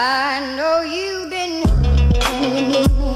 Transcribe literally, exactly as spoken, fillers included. I know you've been